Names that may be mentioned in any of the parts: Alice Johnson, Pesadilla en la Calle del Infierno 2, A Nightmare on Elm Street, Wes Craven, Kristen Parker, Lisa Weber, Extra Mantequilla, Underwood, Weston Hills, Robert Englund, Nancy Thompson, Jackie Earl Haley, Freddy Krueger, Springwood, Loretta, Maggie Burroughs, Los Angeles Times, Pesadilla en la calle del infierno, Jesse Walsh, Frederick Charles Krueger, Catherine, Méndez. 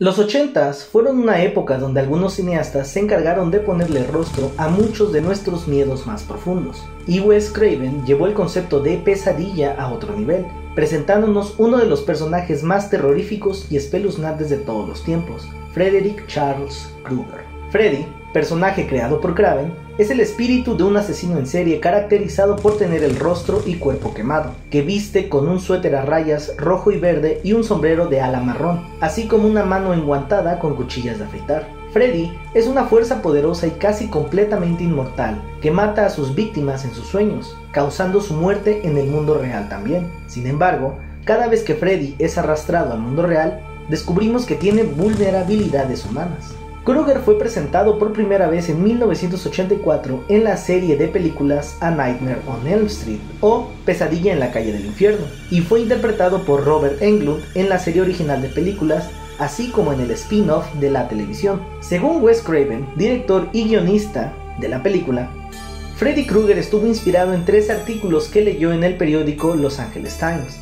Los 80s fueron una época donde algunos cineastas se encargaron de ponerle rostro a muchos de nuestros miedos más profundos, y Wes Craven llevó el concepto de pesadilla a otro nivel, presentándonos uno de los personajes más terroríficos y espeluznantes de todos los tiempos, Frederick Charles Krueger. Freddy, personaje creado por Craven, es el espíritu de un asesino en serie caracterizado por tener el rostro y cuerpo quemado, que viste con un suéter a rayas rojo y verde y un sombrero de ala marrón, así como una mano enguantada con cuchillas de afeitar. Freddy es una fuerza poderosa y casi completamente inmortal, que mata a sus víctimas en sus sueños, causando su muerte en el mundo real también. Sin embargo, cada vez que Freddy es arrastrado al mundo real, descubrimos que tiene vulnerabilidades humanas. Krueger fue presentado por primera vez en 1984 en la serie de películas A Nightmare on Elm Street o Pesadilla en la Calle del Infierno, y fue interpretado por Robert Englund en la serie original de películas, así como en el spin-off de la televisión. Según Wes Craven, director y guionista de la película, Freddy Krueger estuvo inspirado en tres artículos que leyó en el periódico Los Angeles Times.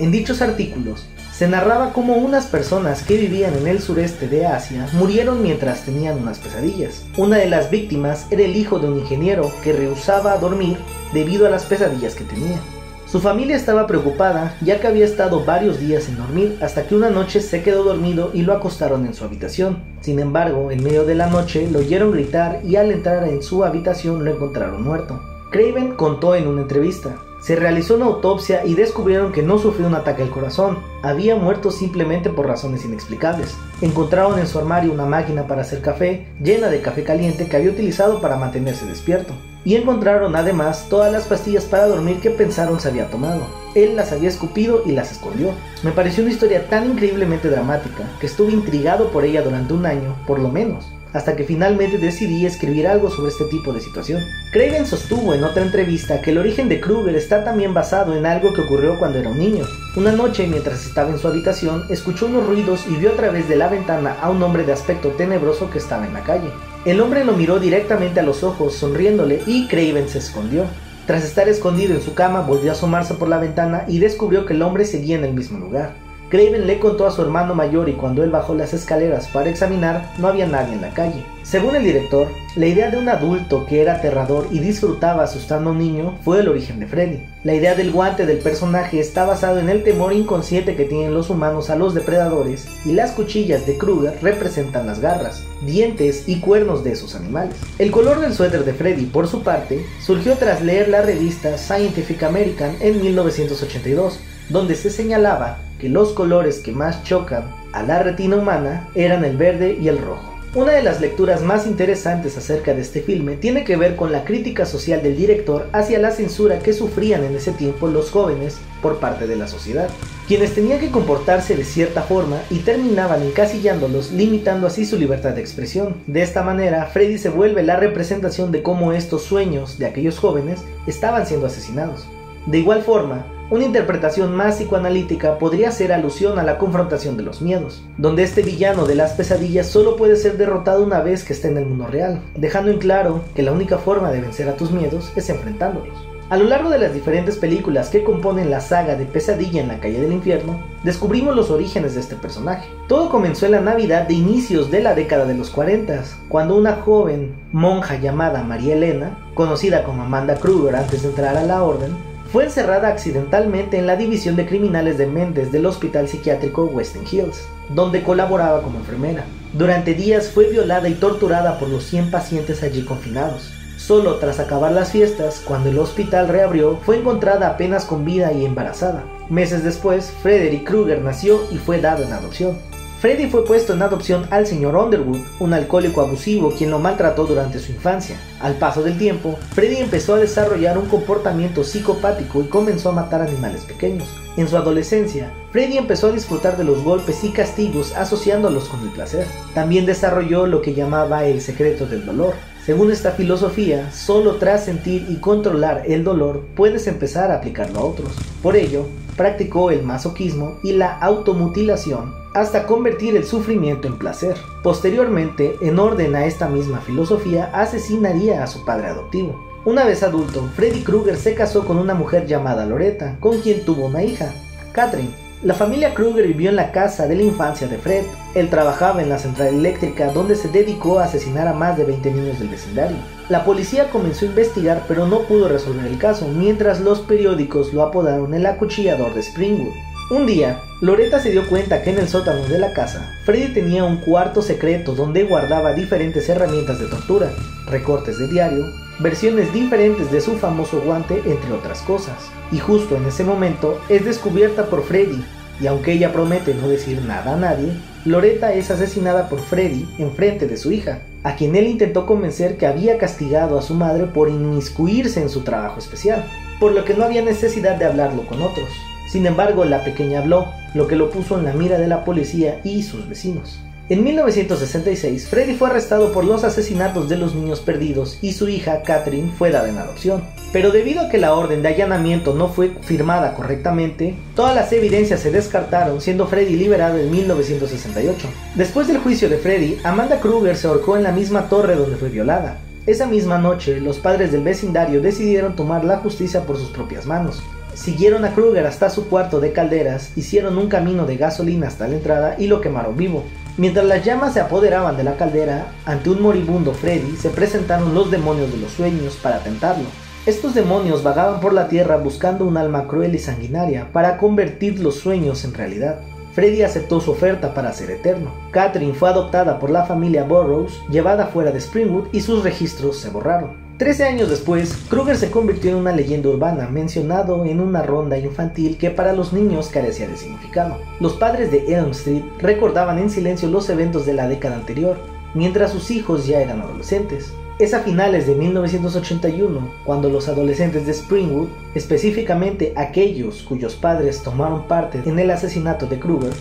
En dichos artículos, se narraba cómo unas personas que vivían en el sureste de Asia murieron mientras tenían unas pesadillas. Una de las víctimas era el hijo de un ingeniero que rehusaba a dormir debido a las pesadillas que tenía. Su familia estaba preocupada ya que había estado varios días sin dormir hasta que una noche se quedó dormido y lo acostaron en su habitación. Sin embargo, en medio de la noche lo oyeron gritar y al entrar en su habitación lo encontraron muerto. Craven contó en una entrevista: se realizó una autopsia y descubrieron que no sufrió un ataque al corazón, había muerto simplemente por razones inexplicables. Encontraron en su armario una máquina para hacer café, llena de café caliente que había utilizado para mantenerse despierto. Y encontraron además todas las pastillas para dormir que pensaron se había tomado. Él las había escupido y las escondió. Me pareció una historia tan increíblemente dramática que estuve intrigado por ella durante un año, por lo menos, hasta que finalmente decidí escribir algo sobre este tipo de situación. Craven sostuvo en otra entrevista que el origen de Krueger está también basado en algo que ocurrió cuando era un niño. Una noche, mientras estaba en su habitación, escuchó unos ruidos y vio a través de la ventana a un hombre de aspecto tenebroso que estaba en la calle. El hombre lo miró directamente a los ojos, sonriéndole, y Craven se escondió. Tras estar escondido en su cama, volvió a asomarse por la ventana y descubrió que el hombre seguía en el mismo lugar. Craven le contó a su hermano mayor y cuando él bajó las escaleras para examinar, no había nadie en la calle. Según el director, la idea de un adulto que era aterrador y disfrutaba asustando a un niño fue el origen de Freddy. La idea del guante del personaje está basado en el temor inconsciente que tienen los humanos a los depredadores, y las cuchillas de Krueger representan las garras, dientes y cuernos de esos animales. El color del suéter de Freddy, por su parte, surgió tras leer la revista Scientific American en 1982, donde se señalaba que los colores que más chocan a la retina humana eran el verde y el rojo. Una de las lecturas más interesantes acerca de este filme tiene que ver con la crítica social del director hacia la censura que sufrían en ese tiempo los jóvenes por parte de la sociedad, quienes tenían que comportarse de cierta forma y terminaban encasillándolos, limitando así su libertad de expresión. De esta manera, Freddy se vuelve la representación de cómo estos sueños de aquellos jóvenes estaban siendo asesinados. De igual forma, una interpretación más psicoanalítica podría hacer alusión a la confrontación de los miedos, donde este villano de las pesadillas solo puede ser derrotado una vez que esté en el mundo real, dejando en claro que la única forma de vencer a tus miedos es enfrentándolos. A lo largo de las diferentes películas que componen la saga de Pesadilla en la Calle del Infierno, descubrimos los orígenes de este personaje. Todo comenzó en la Navidad de inicios de la década de los 40, cuando una joven monja llamada María Elena, conocida como Amanda Krueger antes de entrar a la orden, fue encerrada accidentalmente en la división de criminales de Méndez del hospital psiquiátrico Weston Hills, donde colaboraba como enfermera. Durante días fue violada y torturada por los 100 pacientes allí confinados. Solo tras acabar las fiestas, cuando el hospital reabrió, fue encontrada apenas con vida y embarazada. Meses después, Frederick Krueger nació y fue dado en adopción. Freddy fue puesto en adopción al señor Underwood, un alcohólico abusivo quien lo maltrató durante su infancia. Al paso del tiempo, Freddy empezó a desarrollar un comportamiento psicopático y comenzó a matar animales pequeños. En su adolescencia, Freddy empezó a disfrutar de los golpes y castigos asociándolos con el placer. También desarrolló lo que llamaba el secreto del dolor. Según esta filosofía, solo tras sentir y controlar el dolor puedes empezar a aplicarlo a otros. Por ello, practicó el masoquismo y la automutilación hasta convertir el sufrimiento en placer. Posteriormente, en orden a esta misma filosofía, asesinaría a su padre adoptivo. Una vez adulto, Freddy Krueger se casó con una mujer llamada Loretta, con quien tuvo una hija, Catherine, La familia Krueger vivió en la casa de la infancia de Fred. Él trabajaba en la central eléctrica, donde se dedicó a asesinar a más de 20 niños del vecindario. La policía comenzó a investigar, pero no pudo resolver el caso, mientras los periódicos lo apodaron el acuchillador de Springwood. Un día, Loretta se dio cuenta que en el sótano de la casa, Freddy tenía un cuarto secreto donde guardaba diferentes herramientas de tortura, recortes de diario, versiones diferentes de su famoso guante, entre otras cosas. Y justo en ese momento es descubierta por Freddy, y aunque ella promete no decir nada a nadie, Loretta es asesinada por Freddy en frente de su hija, a quien él intentó convencer que había castigado a su madre por inmiscuirse en su trabajo especial, por lo que no había necesidad de hablarlo con otros. Sin embargo, la pequeña habló, lo que lo puso en la mira de la policía y sus vecinos. En 1966, Freddy fue arrestado por los asesinatos de los niños perdidos y su hija Catherine fue dada en adopción. Pero debido a que la orden de allanamiento no fue firmada correctamente, todas las evidencias se descartaron, siendo Freddy liberado en 1968. Después del juicio de Freddy, Amanda Krueger se ahorcó en la misma torre donde fue violada. Esa misma noche, los padres del vecindario decidieron tomar la justicia por sus propias manos. Siguieron a Krueger hasta su cuarto de calderas, hicieron un camino de gasolina hasta la entrada y lo quemaron vivo. Mientras las llamas se apoderaban de la caldera, ante un moribundo Freddy se presentaron los demonios de los sueños para tentarlo. Estos demonios vagaban por la tierra buscando un alma cruel y sanguinaria para convertir los sueños en realidad. Freddy aceptó su oferta para ser eterno. Catherine fue adoptada por la familia Burroughs, llevada fuera de Springwood y sus registros se borraron. 13 años después, Krueger se convirtió en una leyenda urbana, mencionado en una ronda infantil que para los niños carecía de significado. Los padres de Elm Street recordaban en silencio los eventos de la década anterior, mientras sus hijos ya eran adolescentes. Es a finales de 1981 cuando los adolescentes de Springwood, específicamente aquellos cuyos padres tomaron parte en el asesinato de Krueger,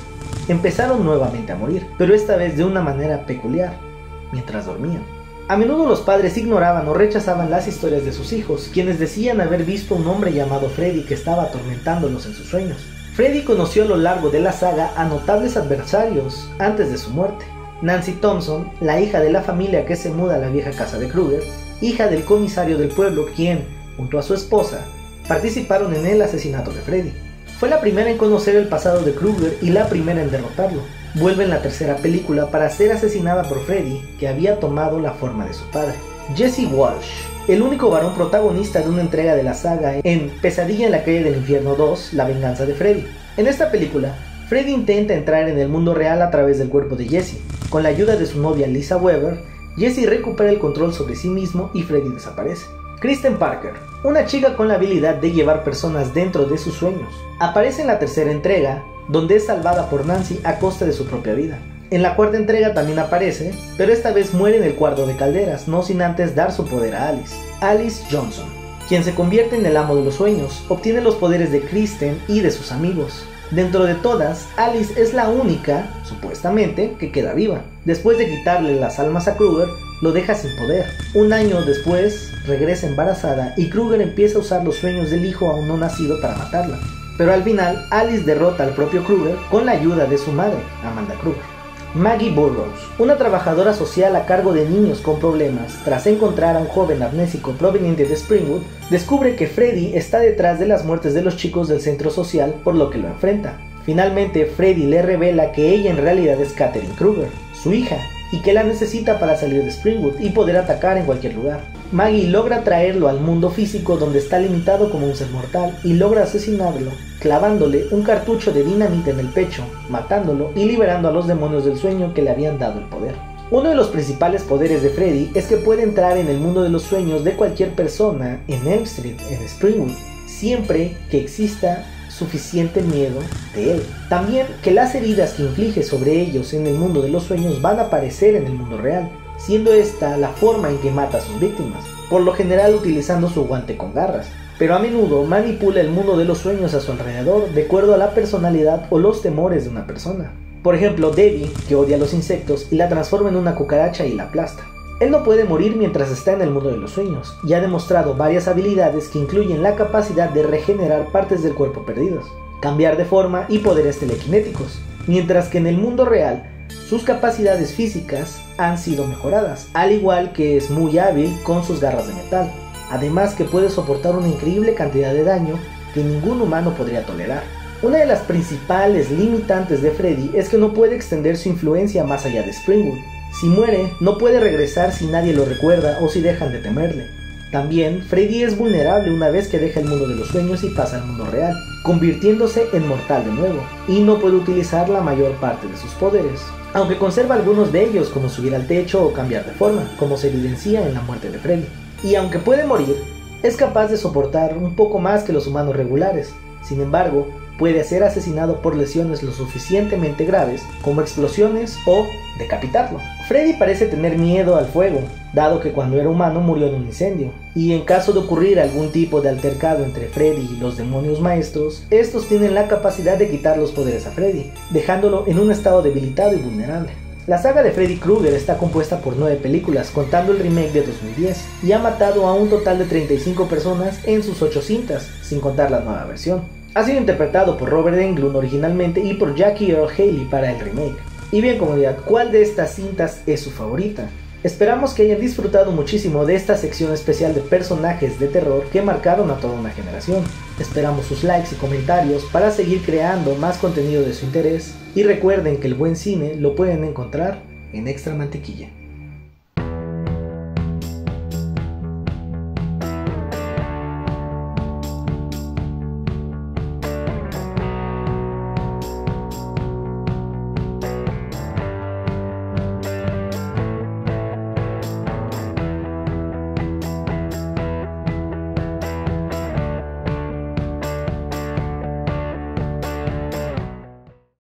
empezaron nuevamente a morir, pero esta vez de una manera peculiar, mientras dormían. A menudo los padres ignoraban o rechazaban las historias de sus hijos, quienes decían haber visto a un hombre llamado Freddy que estaba atormentándolos en sus sueños. Freddy conoció a lo largo de la saga a notables adversarios antes de su muerte. Nancy Thompson, la hija de la familia que se muda a la vieja casa de Krueger, hija del comisario del pueblo quien, junto a su esposa, participaron en el asesinato de Freddy. Fue la primera en conocer el pasado de Krueger y la primera en derrotarlo. Vuelve en la tercera película para ser asesinada por Freddy, que había tomado la forma de su padre. Jesse Walsh, el único varón protagonista de una entrega de la saga en Pesadilla en la Calle del Infierno 2, La Venganza de Freddy. En esta película, Freddy intenta entrar en el mundo real a través del cuerpo de Jesse. Con la ayuda de su novia Lisa Weber, Jesse recupera el control sobre sí mismo y Freddy desaparece. Kristen Parker, una chica con la habilidad de llevar personas dentro de sus sueños, aparece en la tercera entrega, donde es salvada por Nancy a costa de su propia vida. En la cuarta entrega también aparece, pero esta vez muere en el cuarto de calderas, no sin antes dar su poder a Alice Johnson, quien se convierte en el amo de los sueños, obtiene los poderes de Kristen y de sus amigos. Dentro de todas, Alice es la única, supuestamente, que queda viva. Después de quitarle las almas a Krueger, lo deja sin poder. Un año después, regresa embarazada y Krueger empieza a usar los sueños del hijo aún no nacido para matarla. Pero al final, Alice derrota al propio Krueger con la ayuda de su madre, Amanda Krueger. Maggie Burroughs, una trabajadora social a cargo de niños con problemas, tras encontrar a un joven amnésico proveniente de Springwood, descubre que Freddy está detrás de las muertes de los chicos del centro social, por lo que lo enfrenta. Finalmente, Freddy le revela que ella en realidad es Catherine Krueger, su hija, y que la necesita para salir de Springwood y poder atacar en cualquier lugar. Maggie logra traerlo al mundo físico donde está limitado como un ser mortal y logra asesinarlo, clavándole un cartucho de dinamita en el pecho, matándolo y liberando a los demonios del sueño que le habían dado el poder. Uno de los principales poderes de Freddy es que puede entrar en el mundo de los sueños de cualquier persona en Elm Street, en Springwood, siempre que exista suficiente miedo de él. También que las heridas que inflige sobre ellos en el mundo de los sueños van a aparecer en el mundo real, siendo esta la forma en que mata a sus víctimas, por lo general utilizando su guante con garras, pero a menudo manipula el mundo de los sueños a su alrededor de acuerdo a la personalidad o los temores de una persona. Por ejemplo, Debbie, que odia a los insectos y la transforma en una cucaracha y la aplasta. Él no puede morir mientras está en el mundo de los sueños, y ha demostrado varias habilidades que incluyen la capacidad de regenerar partes del cuerpo perdidas, cambiar de forma y poderes telequinéticos, mientras que en el mundo real sus capacidades físicas han sido mejoradas, al igual que es muy hábil con sus garras de metal, además que puede soportar una increíble cantidad de daño que ningún humano podría tolerar. Una de las principales limitantes de Freddy es que no puede extender su influencia más allá de Springwood. Si muere, no puede regresar si nadie lo recuerda o si dejan de temerle. También, Freddy es vulnerable una vez que deja el mundo de los sueños y pasa al mundo real, convirtiéndose en mortal de nuevo, y no puede utilizar la mayor parte de sus poderes, aunque conserva algunos de ellos como subir al techo o cambiar de forma, como se evidencia en la muerte de Freddy. Y aunque puede morir, es capaz de soportar un poco más que los humanos regulares. Sin embargo, puede ser asesinado por lesiones lo suficientemente graves como explosiones o decapitarlo. Freddy parece tener miedo al fuego, dado que cuando era humano murió en un incendio, y en caso de ocurrir algún tipo de altercado entre Freddy y los demonios maestros, estos tienen la capacidad de quitar los poderes a Freddy, dejándolo en un estado debilitado y vulnerable. La saga de Freddy Krueger está compuesta por 9 películas, contando el remake de 2010, y ha matado a un total de 35 personas en sus 8 cintas, sin contar la nueva versión. Ha sido interpretado por Robert Englund originalmente y por Jackie Earl Haley para el remake. Y bien comunidad, ¿cuál de estas cintas es su favorita? Esperamos que hayan disfrutado muchísimo de esta sección especial de personajes de terror que marcaron a toda una generación. Esperamos sus likes y comentarios para seguir creando más contenido de su interés. Y recuerden que el buen cine lo pueden encontrar en Extra Mantequilla.